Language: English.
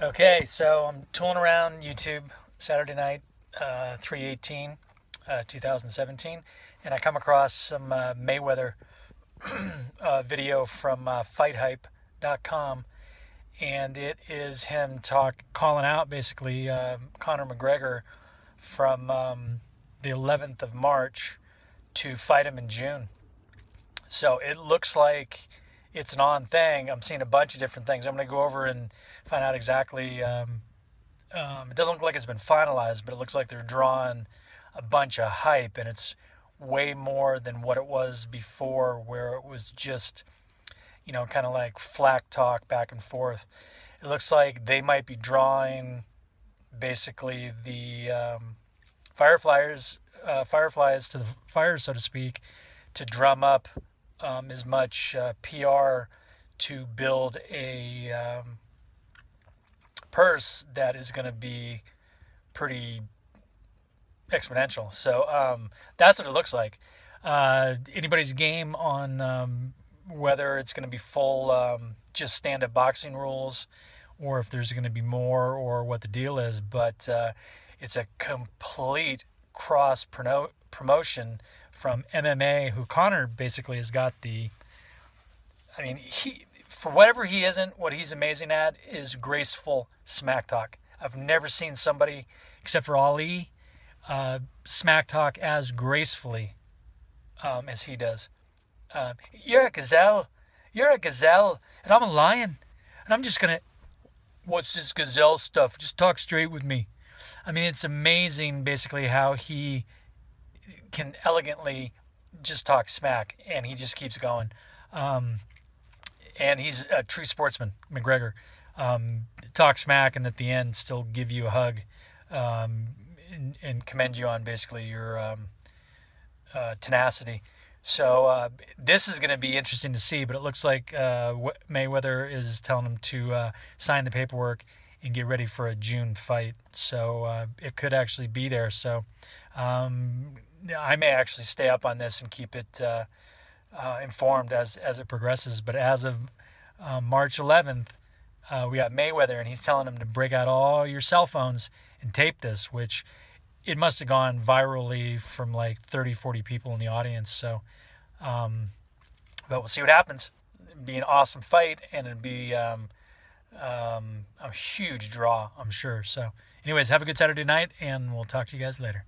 Okay, so I'm tooling around YouTube Saturday night, 3/18/2017, and I come across some Mayweather video from fighthype.com, and it is him calling out basically Conor McGregor from the 11th of March to fight him in June. So it looks like it's an on thing. I'm seeing a bunch of different things. I'm going to go over and find out exactly. It doesn't look like it's been finalized, but it looks like they're drawing a bunch of hype, and it's way more than what it was before, where it was just, you know, kind of like flack talk back and forth. It looks like they might be drawing basically the fireflies to the fire, so to speak, to drum up as much PR to build a purse that is going to be pretty exponential. So that's what it looks like. Anybody's game on whether it's going to be full just stand-up boxing rules, or if there's going to be more, or what the deal is. But it's a complete cross promotion from MMA, who Conor basically has got the, I mean, he, for whatever he isn't, what he's amazing at is graceful smack talk. I've never seen somebody, except for Ali, smack talk as gracefully as he does. You're a gazelle, and I'm a lion, and I'm just gonna, what's this gazelle stuff? Just talk straight with me. I mean, it's amazing basically how he can elegantly just talk smack, and he just keeps going. And he's a true sportsman, McGregor. Talk smack, and at the end still give you a hug and commend you on basically your tenacity. So this is going to be interesting to see, but it looks like Mayweather is telling him to sign the paperwork and get ready for a June fight. So it could actually be there. So I may actually stay up on this and keep it informed as it progresses. But as of March 11th, we got Mayweather, and he's telling him to break out all your cell phones and tape this, which it must have gone virally from like 30, 40 people in the audience. So, but we'll see what happens. It'd be an awesome fight, and it'd be a huge draw, I'm sure. So anyways, have a good Saturday night, and we'll talk to you guys later.